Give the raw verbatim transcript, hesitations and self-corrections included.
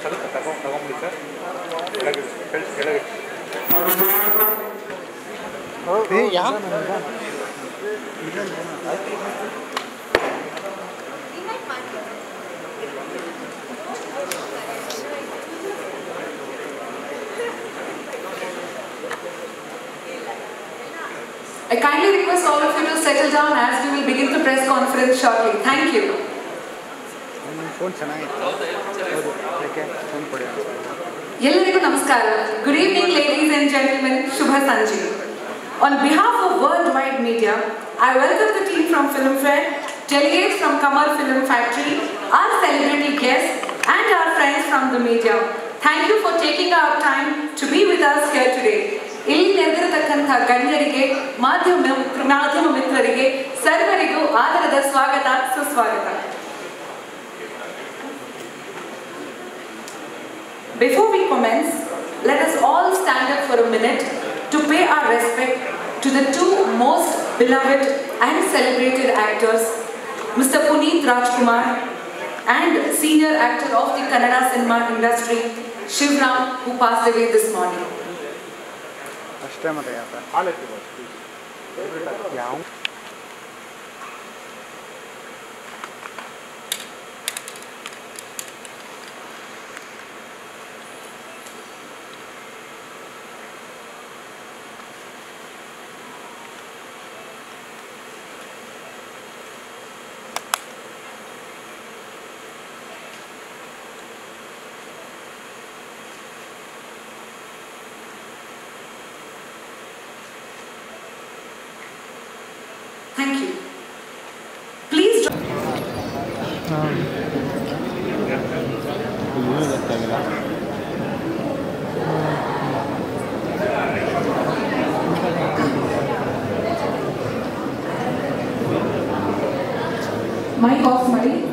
I kindly request all of you to settle down as we will begin the press conference shortly. Thank you. Namaskar. Good evening, ladies and gentlemen. Shubha Sanjeev. On behalf of worldwide media, I welcome the team from Filmfare, delegates from Kumar Film Factory, our celebrity guests, and our friends from the media. Thank you for taking our time to be with us here today. ಇಲ್ಲಿ ನೆರೆದಿರತಕ್ಕಂಥ ಗಣ್ಯರಿಗೆ ಮಾಧ್ಯಮ ಮಾಧ್ಯಮ ಮಿತ್ರರಿಗೆ ಸರ್ವರಿಗೂ ಆದರದ ಸ್ವಾಗತ ಸುಸ್ವಾಗತ. Before we commence, let us all stand up for a minute to pay our respect to the two most beloved and celebrated actors, Mister Puneeth Rajkumar and senior actor of the Kannada cinema industry, Shivram, who passed away this morning. Time आता है यहाँ पर हाल है बस यहाँ हूँ Thank you. Please join. Mic off, Mari.